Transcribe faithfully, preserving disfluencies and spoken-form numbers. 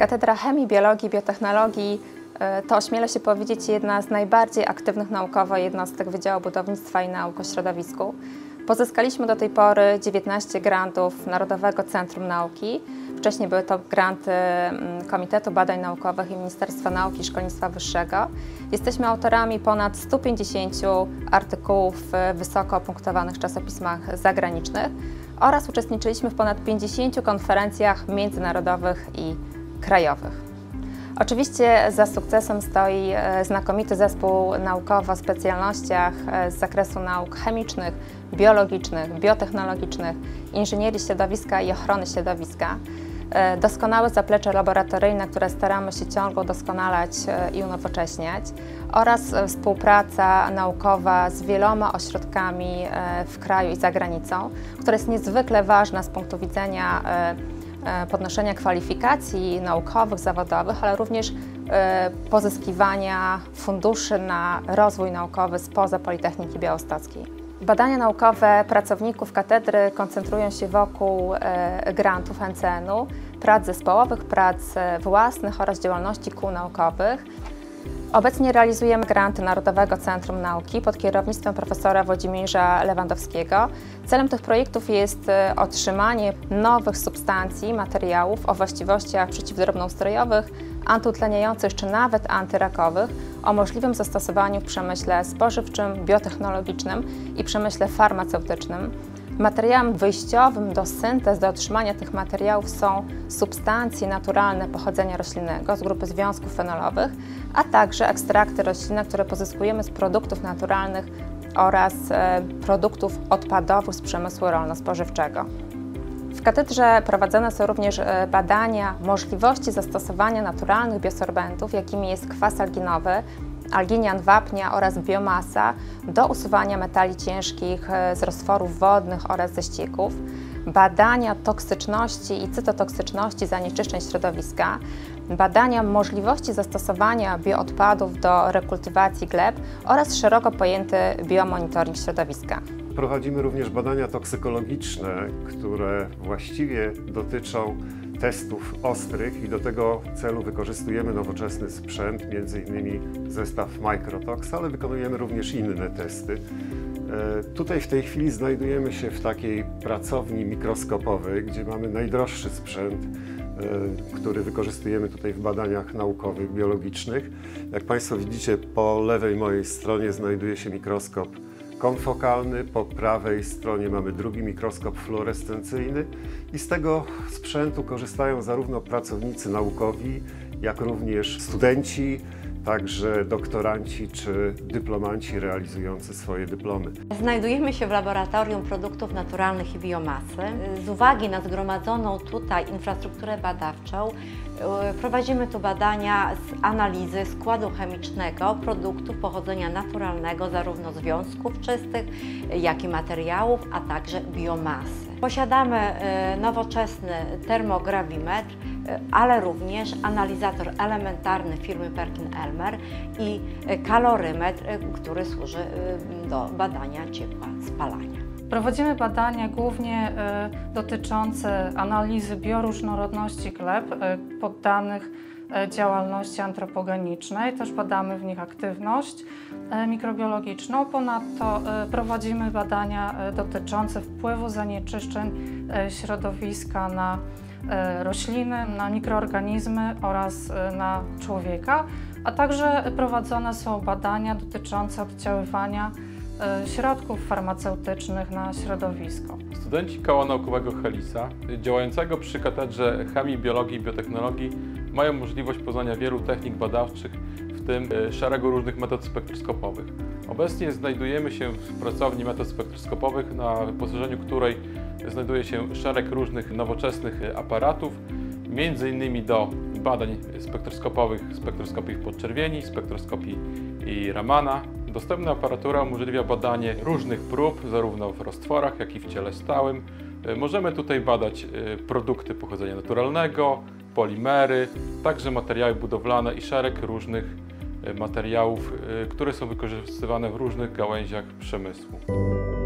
Katedra Chemii, Biologii i Biotechnologii to, śmielę się powiedzieć, jedna z najbardziej aktywnych naukowo jednostek Wydziału Budownictwa i Nauk o Środowisku. Pozyskaliśmy do tej pory dziewiętnaście grantów Narodowego Centrum Nauki. Wcześniej były to granty Komitetu Badań Naukowych i Ministerstwa Nauki i Szkolnictwa Wyższego. Jesteśmy autorami ponad stu pięćdziesięciu artykułów w wysoko opunktowanych czasopismach zagranicznych oraz uczestniczyliśmy w ponad pięćdziesięciu konferencjach międzynarodowych i krajowych. Oczywiście za sukcesem stoi znakomity zespół naukowy o specjalnościach z zakresu nauk chemicznych, biologicznych, biotechnologicznych, inżynierii środowiska i ochrony środowiska. Doskonałe zaplecze laboratoryjne, które staramy się ciągle doskonalać i unowocześniać, oraz współpraca naukowa z wieloma ośrodkami w kraju i za granicą, która jest niezwykle ważna z punktu widzenia podnoszenia kwalifikacji naukowych, zawodowych, ale również pozyskiwania funduszy na rozwój naukowy spoza Politechniki Białostockiej. Badania naukowe pracowników katedry koncentrują się wokół grantów N C N-u, prac zespołowych, prac własnych oraz działalności kół naukowych. Obecnie realizujemy granty Narodowego Centrum Nauki pod kierownictwem profesora Włodzimierza Lewandowskiego. Celem tych projektów jest otrzymanie nowych substancji, materiałów o właściwościach przeciwdrobnoustrojowych, antyutleniających czy nawet antyrakowych o możliwym zastosowaniu w przemyśle spożywczym, biotechnologicznym i przemyśle farmaceutycznym. Materiałem wyjściowym do syntez, do otrzymania tych materiałów są substancje naturalne pochodzenia roślinnego z grupy związków fenolowych, a także ekstrakty roślinne, które pozyskujemy z produktów naturalnych oraz produktów odpadowych z przemysłu rolno-spożywczego. W katedrze prowadzone są również badania możliwości zastosowania naturalnych biosorbentów, jakimi jest kwas alginowy, alginian wapnia oraz biomasa do usuwania metali ciężkich z roztworów wodnych oraz ze ścieków, badania toksyczności i cytotoksyczności zanieczyszczeń środowiska, badania możliwości zastosowania bioodpadów do rekultywacji gleb oraz szeroko pojęty biomonitoring środowiska. Prowadzimy również badania toksykologiczne, które właściwie dotyczą testów ostrych i do tego celu wykorzystujemy nowoczesny sprzęt, między innymi zestaw Microtox, ale wykonujemy również inne testy. Tutaj w tej chwili znajdujemy się w takiej pracowni mikroskopowej, gdzie mamy najdroższy sprzęt, który wykorzystujemy tutaj w badaniach naukowych, biologicznych. Jak Państwo widzicie, po lewej mojej stronie znajduje się mikroskop konfokalny, po prawej stronie mamy drugi mikroskop fluorescencyjny i z tego sprzętu korzystają zarówno pracownicy naukowi, jak również studenci, także doktoranci czy dyplomanci realizujący swoje dyplomy. Znajdujemy się w Laboratorium Produktów Naturalnych i Biomasy. Z uwagi na zgromadzoną tutaj infrastrukturę badawczą prowadzimy tu badania z analizy składu chemicznego produktów pochodzenia naturalnego, zarówno związków czystych, jak i materiałów, a także biomasy. Posiadamy nowoczesny termograwimetr, ale również analizator elementarny firmy Perkin Elmer i kalorymetr, który służy do badania ciepła spalania. Prowadzimy badania głównie dotyczące analizy bioróżnorodności gleb poddanych działalności antropogenicznej. Też badamy w nich aktywność mikrobiologiczną. Ponadto prowadzimy badania dotyczące wpływu zanieczyszczeń środowiska na rośliny, na mikroorganizmy oraz na człowieka, a także prowadzone są badania dotyczące oddziaływania środków farmaceutycznych na środowisko. Studenci koła naukowego Helisa, działającego przy Katedrze Chemii, Biologii i Biotechnologii, mają możliwość poznania wielu technik badawczych, w tym szeregu różnych metod spektroskopowych. Obecnie znajdujemy się w pracowni metod spektroskopowych, na wyposażeniu której znajduje się szereg różnych nowoczesnych aparatów, między innymi do badań spektroskopowych, spektroskopii podczerwieni, spektroskopii i Ramana. Dostępna aparatura umożliwia badanie różnych prób, zarówno w roztworach, jak i w ciele stałym. Możemy tutaj badać produkty pochodzenia naturalnego, polimery, także materiały budowlane i szereg różnych materiałów, które są wykorzystywane w różnych gałęziach przemysłu.